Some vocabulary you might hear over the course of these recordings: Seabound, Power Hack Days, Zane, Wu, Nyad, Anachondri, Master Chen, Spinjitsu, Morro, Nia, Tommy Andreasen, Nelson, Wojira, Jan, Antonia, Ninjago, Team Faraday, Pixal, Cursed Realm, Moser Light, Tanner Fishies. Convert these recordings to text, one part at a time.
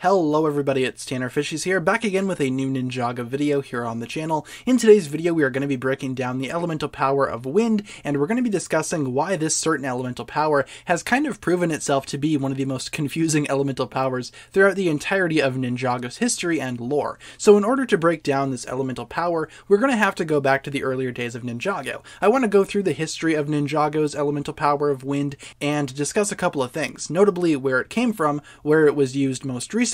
Hello everybody, it's Tanner Fishies here, back again with a new Ninjago video here on the channel. In today's video we are going to be breaking down the elemental power of wind, and we're going to be discussing why this certain elemental power has kind of proven itself to be one of the most confusing elemental powers throughout the entirety of Ninjago's history and lore. So in order to break down this elemental power, we're going to have to go back to the earlier days of Ninjago. I want to go through the history of Ninjago's elemental power of wind and discuss a couple of things, notably where it came from, where it was used most recently,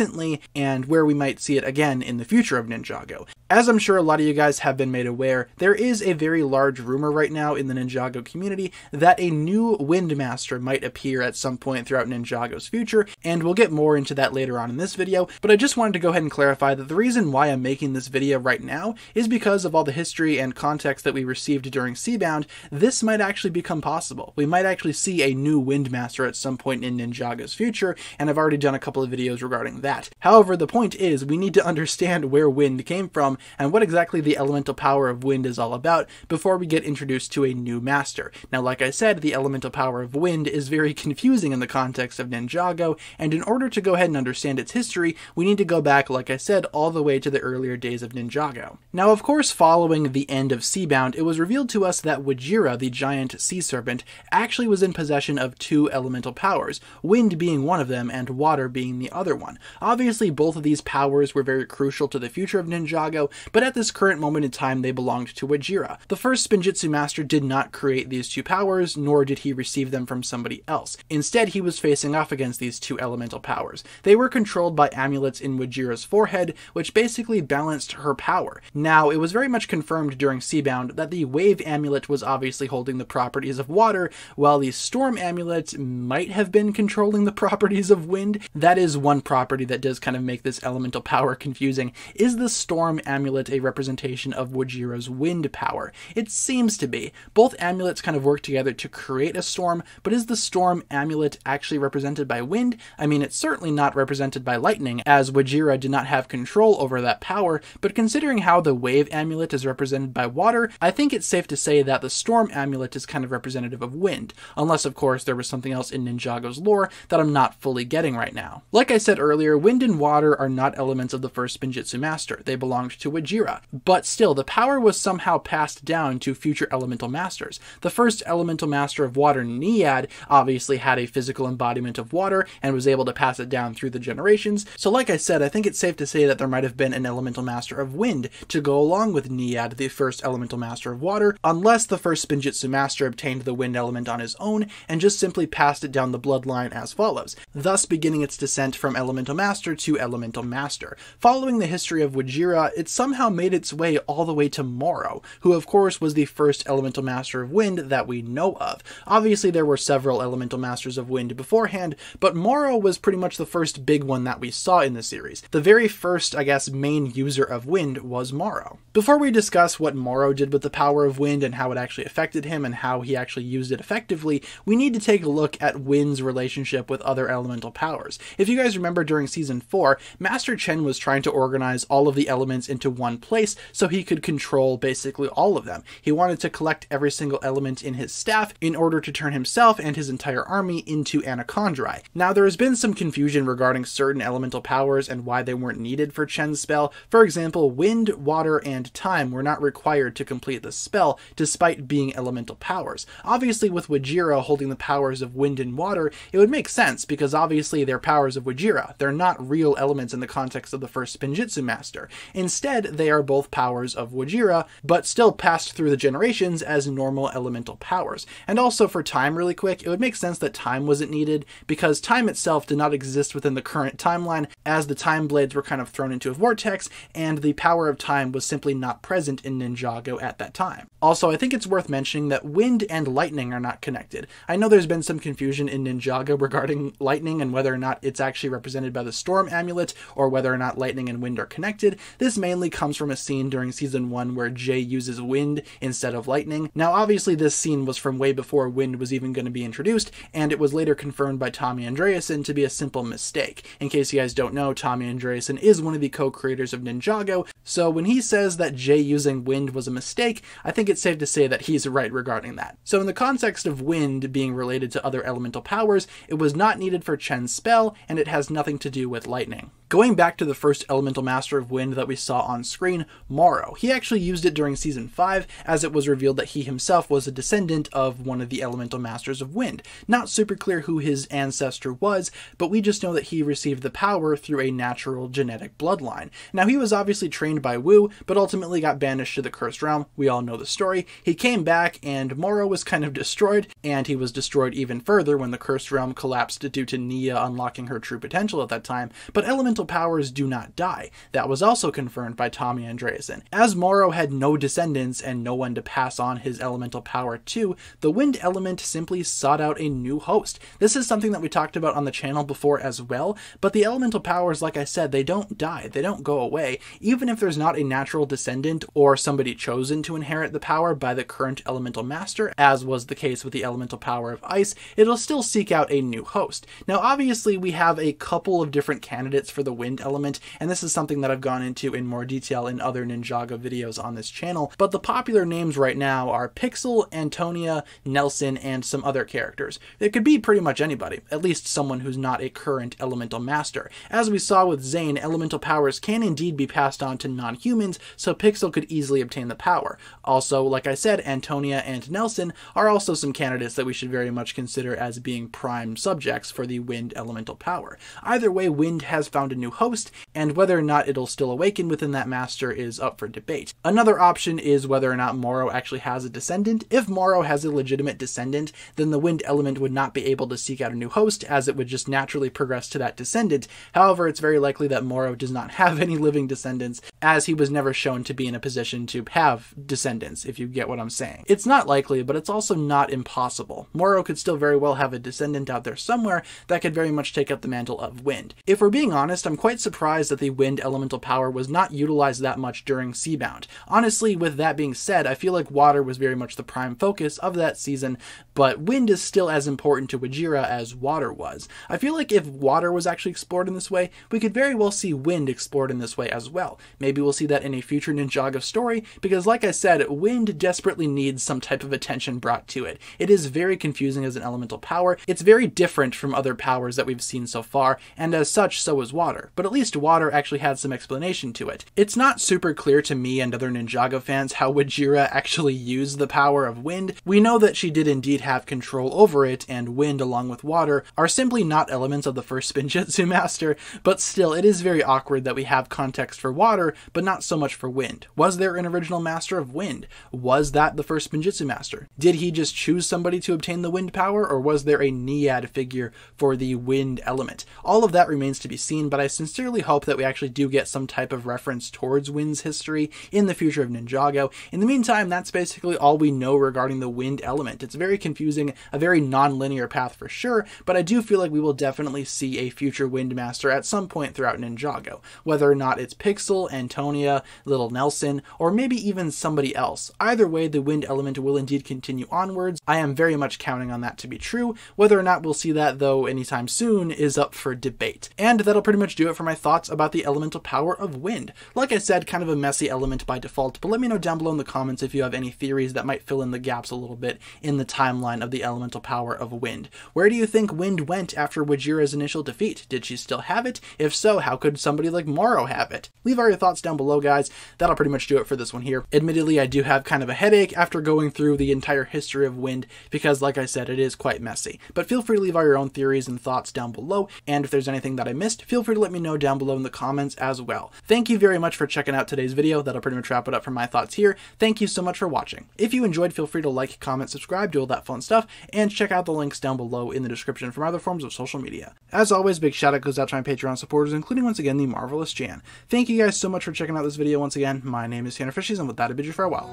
and where we might see it again in the future of Ninjago. As I'm sure a lot of you guys have been made aware, there is a very large rumor right now in the Ninjago community that a new Wind Master might appear at some point throughout Ninjago's future, and we'll get more into that later on in this video, but I just wanted to go ahead and clarify that the reason why I'm making this video right now is because of all the history and context that we received during Seabound. This might actually become possible. We might actually see a new Wind Master at some point in Ninjago's future, and I've already done a couple of videos regarding that. However, the point is, we need to understand where wind came from and what exactly the elemental power of wind is all about before we get introduced to a new master. Now, like I said, the elemental power of wind is very confusing in the context of Ninjago, and in order to go ahead and understand its history, we need to go back, like I said, all the way to the earlier days of Ninjago. Now, of course, following the end of Seabound, it was revealed to us that Wojira, the giant sea serpent, actually was in possession of two elemental powers, wind being one of them and water being the other one. Obviously, both of these powers were very crucial to the future of Ninjago, but at this current moment in time, they belonged to Wojira. The first Spinjitsu master did not create these two powers, nor did he receive them from somebody else. Instead, he was facing off against these two elemental powers. They were controlled by amulets in Wojira's forehead, which basically balanced her power. Now, it was very much confirmed during Seabound that the wave amulet was obviously holding the properties of water, while the storm amulet might have been controlling the properties of wind. That is one property that does kind of make this elemental power confusing. Is the storm amulet a representation of Wojira's wind power? It seems to be. Both amulets kind of work together to create a storm, but is the storm amulet actually represented by wind? I mean, it's certainly not represented by lightning, as Wojira did not have control over that power, but considering how the wave amulet is represented by water, I think it's safe to say that the storm amulet is kind of representative of wind, unless of course there was something else in Ninjago's lore that I'm not fully getting right now. Like I said earlier, wind and water are not elements of the first Spinjitzu master. They belonged to Wojira, but still, the power was somehow passed down to future elemental masters. The first elemental master of water, Nyad, obviously had a physical embodiment of water and was able to pass it down through the generations, so like I said, I think it's safe to say that there might have been an elemental master of wind to go along with Nyad, the first elemental master of water, unless the first Spinjitzu master obtained the wind element on his own and just simply passed it down the bloodline as follows, thus beginning its descent from elemental master to elemental master. Following the history of Wojira, it somehow made its way all the way to Morro, who of course was the first elemental master of wind that we know of. Obviously there were several elemental masters of wind beforehand, but Morro was pretty much the first big one that we saw in the series. The very first, I guess, main user of wind was Morro. Before we discuss what Morro did with the power of wind and how it actually affected him and how he actually used it effectively, we need to take a look at wind's relationship with other elemental powers. If you guys remember, during Season 4, Master Chen was trying to organize all of the elements into one place so he could control basically all of them. He wanted to collect every single element in his staff in order to turn himself and his entire army into Anachondri. Now, there has been some confusion regarding certain elemental powers and why they weren't needed for Chen's spell. For example, wind, water, and time were not required to complete the spell despite being elemental powers. Obviously, with Wojira holding the powers of wind and water, it would make sense because obviously they're powers of Wojira. They're not real elements in the context of the first Spinjitzu master. Instead, they are both powers of Wojira, but still passed through the generations as normal elemental powers. And also for time really quick, it would make sense that time wasn't needed because time itself did not exist within the current timeline, as the time blades were kind of thrown into a vortex and the power of time was simply not present in Ninjago at that time. Also, I think it's worth mentioning that wind and lightning are not connected. I know there's been some confusion in Ninjago regarding lightning and whether or not it's actually represented by the storm amulet or whether or not lightning and wind are connected. This mainly comes from a scene during Season 1 where Jay uses wind instead of lightning. Now obviously this scene was from way before wind was even going to be introduced, and it was later confirmed by Tommy Andreasen to be a simple mistake. In case you guys don't know, Tommy Andreasen is one of the co-creators of Ninjago, so when he says that Jay using wind was a mistake, I think it's safe to say that he's right regarding that. So in the context of wind being related to other elemental powers, it was not needed for Chen's spell, and it has nothing to do with lightning. Going back to the first elemental master of wind that we saw on screen, Morro, he actually used it during Season 5, as it was revealed that he himself was a descendant of one of the elemental masters of wind. Not super clear who his ancestor was, but we just know that he received the power through a natural genetic bloodline. Now, he was obviously trained by Wu, but ultimately got banished to the Cursed Realm. We all know the story. He came back, and Morro was kind of destroyed, and he was destroyed even further when the Cursed Realm collapsed due to Nia unlocking her true potential at that time. But elemental powers do not die. That was also confirmed by Tommy Andreasen. As Morro had no descendants and no one to pass on his elemental power to, the wind element simply sought out a new host. This is something that we talked about on the channel before as well, but the elemental powers, like I said, they don't die, they don't go away. Even if there's not a natural descendant or somebody chosen to inherit the power by the current elemental master, as was the case with the elemental power of ice, it'll still seek out a new host. Now, obviously, we have a couple of different candidates for the wind element, and this is something that I've gone into in more detail in other Ninjago videos on this channel, but the popular names right now are Pixal, Antonia, Nelson, and some other characters. It could be pretty much anybody, at least someone who's not a current elemental master. As we saw with Zane, elemental powers can indeed be passed on to non-humans, so Pixal could easily obtain the power. Also, like I said, Antonia and Nelson are also some candidates that we should very much consider as being prime subjects for the wind elemental power. Either way, wind has found a new host, and whether or not it'll still awaken within that master is up for debate. Another option is whether or not Morro actually has a descendant. If Morro has a legitimate descendant, then the wind element would not be able to seek out a new host, as it would just naturally progress to that descendant. However, it's very likely that Morro does not have any living descendants, as he was never shown to be in a position to have descendants, if you get what I'm saying. It's not likely, but it's also not impossible. Morro could still very well have a descendant out there somewhere that could very much take up the mantle of wind. If we're being honest, I'm quite surprised that the wind elemental power was not utilized that much during Seabound. Honestly, with that being said, I feel like water was very much the prime focus of that season, but wind is still as important to Wojira as water was. I feel like if water was actually explored in this way, we could very well see wind explored in this way as well. Maybe we'll see that in a future Ninjago story, because like I said, wind desperately needs some type of attention brought to it. It is very confusing as an elemental power. It's very different from other powers that we've seen so far, and as such, so is water. But at least water actually had some explanation to it. It's not super clear to me and other Ninjago fans how Wojira actually used the power of wind. We know that she did indeed have control over it, and wind along with water are simply not elements of the first Spinjitsu master, but still it is very awkward that we have context for water, but not so much for wind. Was there an original master of wind? Was that the first Spinjitsu master? Did he just choose somebody to obtain the wind power, or was there a Nyad figure for the wind element? All of that remains to be seen, but I sincerely hope that we actually do get some type of reference towards wind's history in the future of Ninjago. In the meantime, that's basically all we know regarding the wind element. It's very confusing, a very non-linear path for sure, but I do feel like we will definitely see a future wind master at some point throughout Ninjago, whether or not it's Pixal, Antonia, Little Nelson, or maybe even somebody else. Either way, the wind element will indeed continue onwards. I am very much counting on that to be true. Whether or not we'll see that, though, anytime soon is up for debate. And that'll pretty much do it for my thoughts about the elemental power of wind. Like I said, kind of a messy element by default, but let me know down below in the comments if you have any theories that might fill in the gaps a little bit in the timeline of the elemental power of wind. Where do you think wind went after Wojira's initial defeat? Did she still have it? If so, how could somebody like Morro have it? Leave all your thoughts down below, guys. That'll pretty much do it for this one here. Admittedly, I do have kind of a headache after going through the entire history of wind, because like I said, it is quite messy. But feel free to leave all your own theories and thoughts down below, and if there's anything that I missed, feel free to let me know down below in the comments as well. Thank you very much for checking out today's video. That'll pretty much wrap it up for my thoughts here. Thank you so much for watching. If you enjoyed, feel free to like, comment, subscribe, do all that fun stuff, and check out the links down below in the description from other forms of social media. As always, big shout out goes out to my Patreon supporters, including once again the marvelous Jan. Thank you guys so much for checking out this video once again. My name is Tanner Fishies, and with that, I bid you farewell.